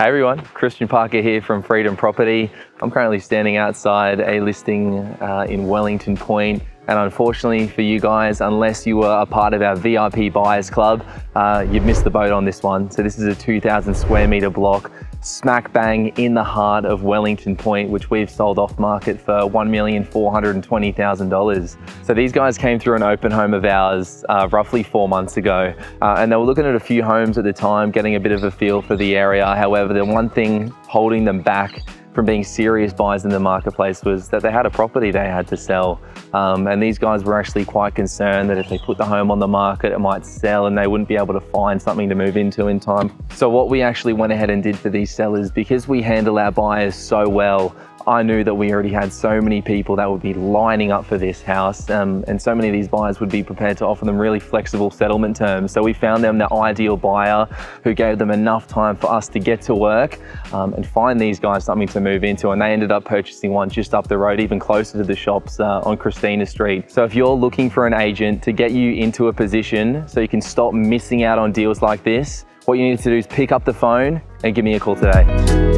Hey everyone, Christian Parker here from Freedom Property. I'm currently standing outside a listing in Wellington Point, and unfortunately for you guys, unless you were a part of our VIP Buyers Club, you've missed the boat on this one. So this is a 2,000 square meter block, smack bang in the heart of Wellington Point, which we've sold off market for $1,420,000. So these guys came through an open home of ours roughly 4 months ago, and they were looking at a few homes at the time, getting a bit of a feel for the area. However, the one thing holding them back from being serious buyers in the marketplace was that they had a property they had to sell. And these guys were actually quite concerned that if they put the home on the market, it might sell and they wouldn't be able to find something to move into in time. So what we actually went ahead and did for these sellers, because we handle our buyers so well, I knew that we already had so many people that would be lining up for this house, and so many of these buyers would be prepared to offer them really flexible settlement terms. So we found them the ideal buyer who gave them enough time for us to get to work and find these guys something to move into, and they ended up purchasing one just up the road, even closer to the shops, on Christina Street. So if you're looking for an agent to get you into a position so you can stop missing out on deals like this, what you need to do is pick up the phone and give me a call today.